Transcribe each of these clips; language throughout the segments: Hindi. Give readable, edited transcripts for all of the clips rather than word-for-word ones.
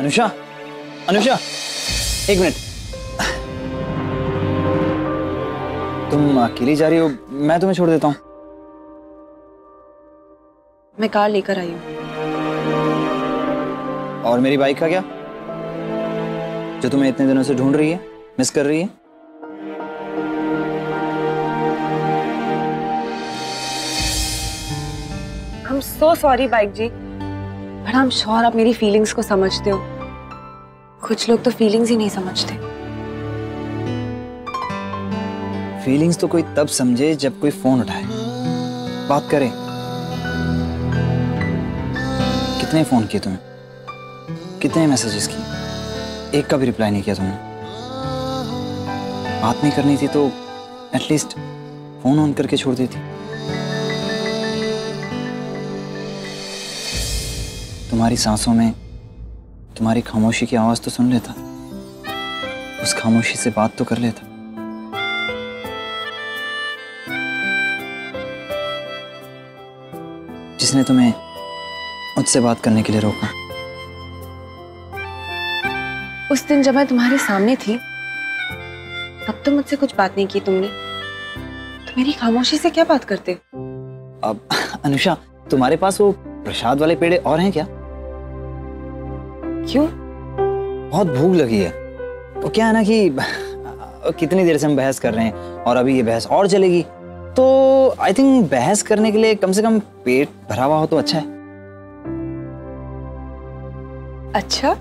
अनुषा, अनुषा एक मिनट। तुम अकेली जा रही हो, मैं तुम्हें छोड़ देता हूँ। मैं कार लेकर आई हूँ। और मेरी बाइक का क्या, जो तुम्हें इतने दिनों से ढूंढ रही है, मिस कर रही है? आई एम सो सॉरी बाइक जी, बट आई एम श्योर आप मेरी फीलिंग्स को समझते हो। कुछ लोग तो फीलिंग्स ही नहीं समझते। फीलिंग्स तो कोई तब समझे जब कोई फोन उठाए, बात करे। कितने फोन किए तुम्हें, कितने मैसेजेस किए, एक का भी रिप्लाई नहीं किया तुमने। बात नहीं करनी थी तो एटलीस्ट फोन ऑन करके छोड़ देती। तुम्हारी सांसों में तुम्हारी खामोशी की आवाज तो सुन लेता, उस खामोशी से बात तो कर लेता। जिसने तुम्हें मुझसे बात करने के लिए रोका। उस दिन जब मैं तुम्हारे सामने थी, तब तो मुझसे कुछ बात नहीं की तुमने, तो मेरी खामोशी से क्या बात करते? अब अनुषा, तुम्हारे पास वो प्रसाद वाले पेड़े और हैं क्या? क्यों? बहुत भूख लगी है। तो क्या है ना कि कितनी देर से हम बहस कर रहे हैं और अभी ये बहस और चलेगी, तो आई थिंक बहस करने के लिए कम से कम पेट भरा हुआ हो तो अच्छा है। अच्छा,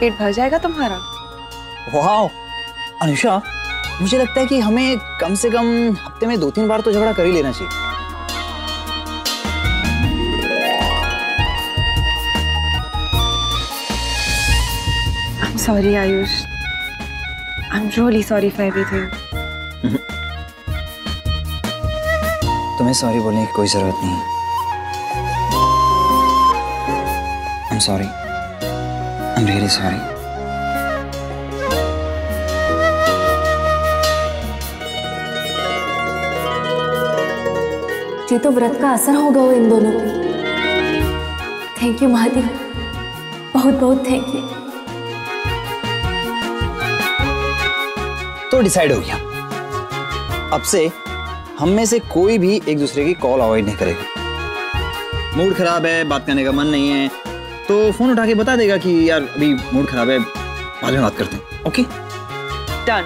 पेट भर जाएगा तुम्हारा। वाह अनुषा, मुझे लगता है कि हमें कम से कम हफ्ते में 2-3 बार तो झगड़ा कर ही लेना चाहिए। I'm sorry Ayush, I'm really sorry for everything। तुम्हें सॉरी बोलने की कोई जरूरत नहीं। I'm sorry, I'm really sorry। ये तो व्रत का असर होगा वो इन दोनों पे। थैंक यू महादेव, बहुत बहुत थैंक यू। तो डिसाइड हो गया, अब से हम में से कोई भी एक दूसरे की कॉल अवॉइड नहीं करेगा। मूड खराब है, बात करने का मन नहीं है, तो फोन उठा के बता देगा कि यार अभी मूड खराब है, बाद में बात करते हैं। Okay done.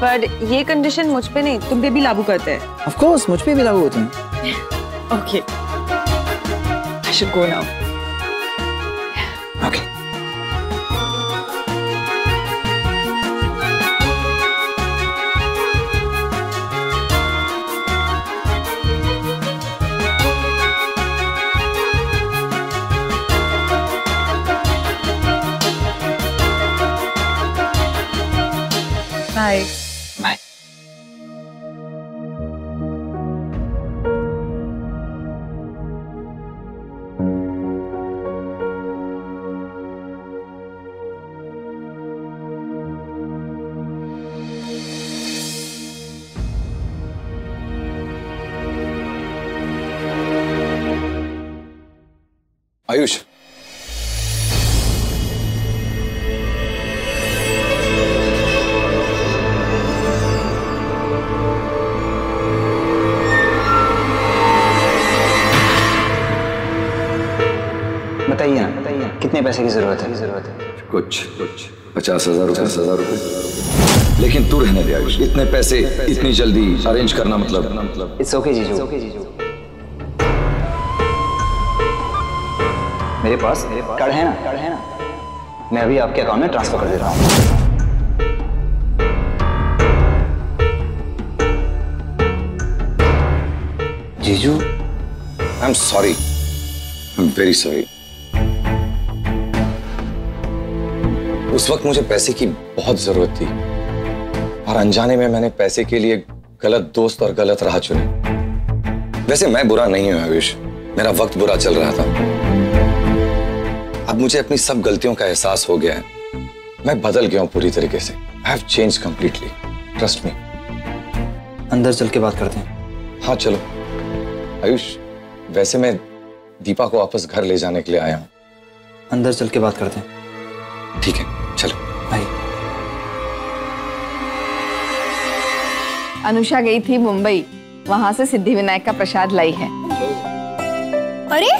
पर ये कंडीशन मुझ पे नहीं, तुम पे भी लागू करते हैं? ऑफ कोर्स, मुझ पे भी लागू होते हैं। Okay, I should go now. Okay, bye bye. Ayush, कितने पैसे की जरूरत है? कुछ 50,000 रुपए। लेकिन तू रहने दे आयुष, इतने पैसे इतनी जल्दी अरेंज करना मतलब इट्स ओके जीजू। मेरे पास कार्ड है ना, मैं अभी आपके अकाउंट में ट्रांसफर कर दे रहा हूँ। जीजू, I am sorry, I am very sorry. उस वक्त मुझे पैसे की बहुत जरूरत थी और अनजाने में मैंने पैसे के लिए गलत दोस्त और गलत राह चुनी। वैसे मैं बुरा नहीं हूं आयुष, मेरा वक्त बुरा चल रहा था। अब मुझे अपनी सब गलतियों का एहसास हो गया है मैं बदल गया हूँ पूरी तरीके से। I have changed completely. Trust me. अंदर चल के बात करते हैं। हाँ चलो। आयुष, वैसे मैं दीपा को वापस घर ले जाने के लिए आया हूँ। अंदर चल के बात करते हैं। ठीक है, चलो। भाई। अनुषा गई थी मुंबई, वहाँ से सिद्धिविनायक का प्रसाद लाई है। अरे,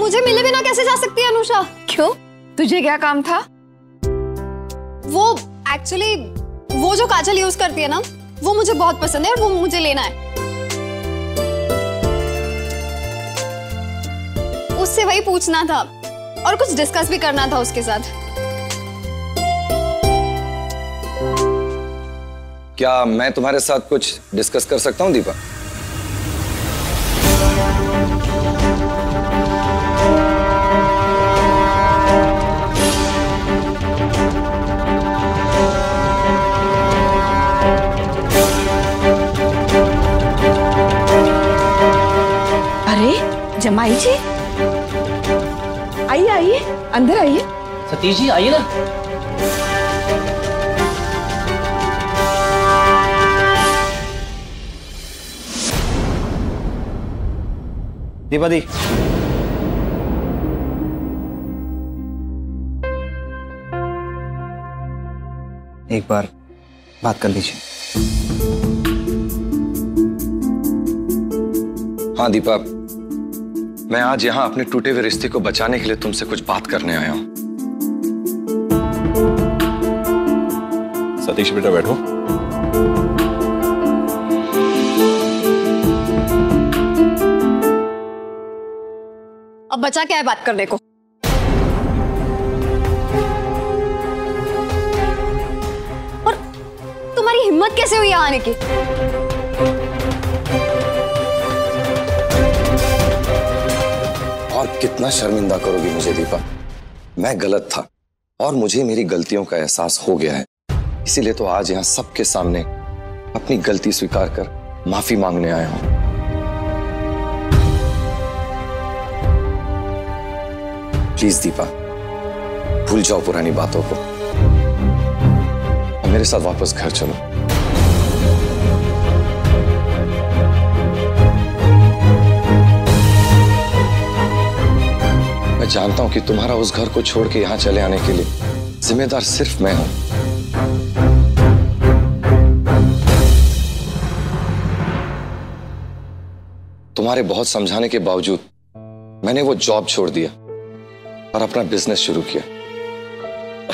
मुझे मिले बिना कैसे जा सकती है अनुषा? क्यों? तुझे क्या काम था? वो एक्चुअली वो जो काजल यूज करती है ना, वो मुझे बहुत पसंद है और वो मुझे लेना है। उससे वही पूछना था और कुछ डिस्कस भी करना था उसके साथ। क्या मैं तुम्हारे साथ कुछ डिस्कस कर सकता हूँ दीपा? जमाई जी, आइए आइए, अंदर आइए। सतीश जी आइए ना। दीपा दी, एक बार बात कर लीजिए। हाँ दीपा, मैं आज यहाँ अपने टूटे हुए रिश्ते को बचाने के लिए तुमसे कुछ बात करने आया हूँ। सतीश बेटा बैठो। अब बचा क्या है बात करने को? और तुम्हारी हिम्मत कैसे हुई यहाँ आने की? कितना शर्मिंदा करोगी मुझे दीपा। मैं गलत था और मुझे मेरी गलतियों का एहसास हो गया है, इसीलिए तो आज यहाँ सबके सामने अपनी गलती स्वीकार कर माफी मांगने आया हूँ। प्लीज दीपा, भूल जाओ पुरानी बातों को और मेरे साथ वापस घर चलो। मैं जानता हूं कि तुम्हारा उस घर को छोड़ के यहां चले आने के लिए जिम्मेदार सिर्फ मैं हूं। तुम्हारे बहुत समझाने के बावजूद मैंने वो जॉब छोड़ दिया और अपना बिजनेस शुरू किया।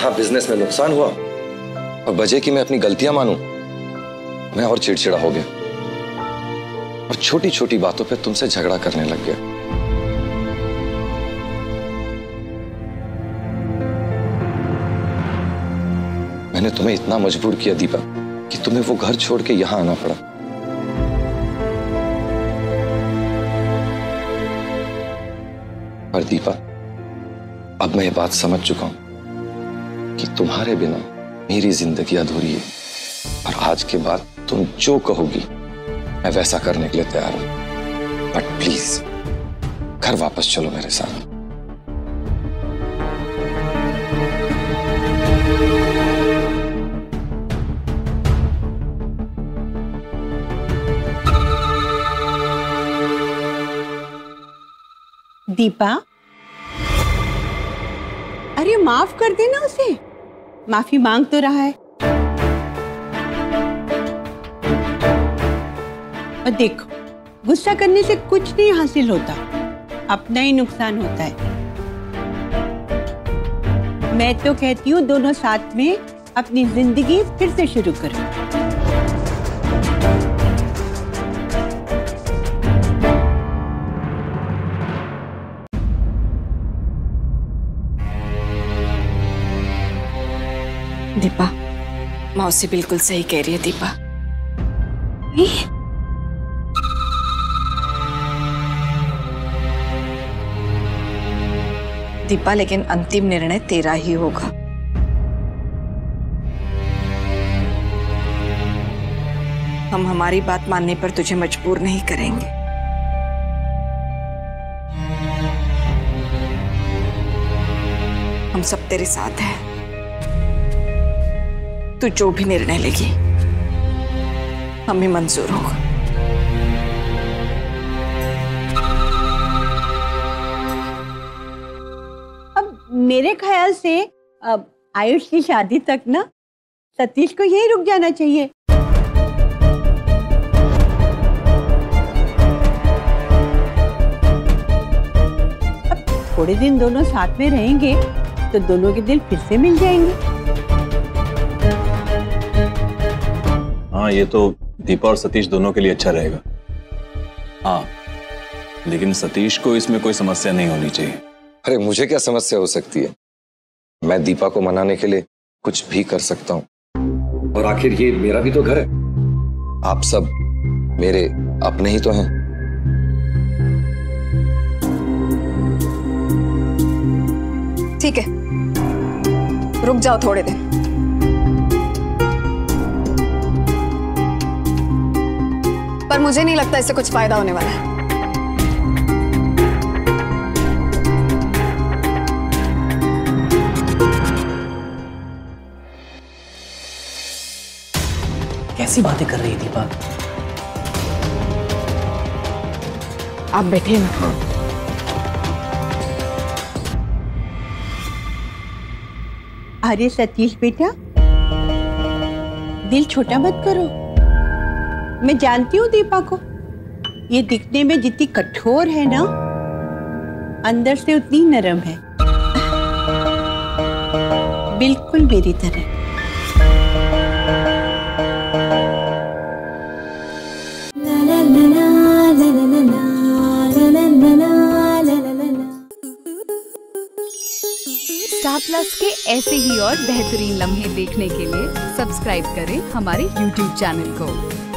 हाँ, बिजनेस में नुकसान हुआ और बजे कि मैं अपनी गलतियां मानूं, मैं और चिड़चिड़ा हो गया और छोटी छोटी बातों पे तुमसे झगड़ा करने लग गया। मैंने तुम्हें इतना मजबूर किया दीपा कि तुम्हें वो घर छोड़ के यहां आना पड़ा। पर दीपा, अब मैं ये बात समझ चुका हूं कि तुम्हारे बिना मेरी जिंदगी अधूरी है और आज के बाद तुम जो कहोगी मैं वैसा करने के लिए तैयार हूं। बट प्लीज घर वापस चलो मेरे साथ। दीपा, अरे माफ कर देना उसे, माफी मांग तो रहा है। और देखो, गुस्सा करने से कुछ नहीं हासिल होता, अपना ही नुकसान होता है। मैं तो कहती हूँ दोनों साथ में अपनी जिंदगी फिर से शुरू करो। दीपा, मौसी बिल्कुल सही कह रही है। दीपा, दीपा लेकिन अंतिम निर्णय तेरा ही होगा। हम हमारी बात मानने पर तुझे मजबूर नहीं करेंगे। हम सब तेरे साथ हैं। तू जो भी निर्णय लेगी हमें मंजूर होगा। अब मेरे ख्याल से अब आयुष की शादी तक ना सतीश को यही रुक जाना चाहिए। थोड़े दिन दोनों साथ में रहेंगे तो दोनों के दिल फिर से मिल जाएंगे। हाँ, ये तो दीपा और सतीश दोनों के लिए अच्छा रहेगा। हाँ, लेकिन सतीश को इसमें कोई समस्या नहीं होनी चाहिए। अरे मुझे क्या समस्या हो सकती है? मैं दीपा को मनाने के लिए कुछ भी कर सकता हूँ। और आखिर ये मेरा भी तो घर है। आप सब मेरे अपने ही तो हैं। ठीक है, रुक जाओ थोड़े दिन। पर मुझे नहीं लगता इससे कुछ फायदा होने वाला है। कैसी बातें कर रही थी दीपा? आप बैठे ना। हाँ। अरे सतीश बेटा, दिल छोटा मत करो। मैं जानती हूँ दीपा को। ये दिखने में जितनी कठोर है ना, अंदर से उतनी नरम है, बिल्कुल मेरी तरह। स्टार प्लस के ऐसे ही और बेहतरीन लम्हे देखने के लिए सब्सक्राइब करें हमारे YouTube चैनल को।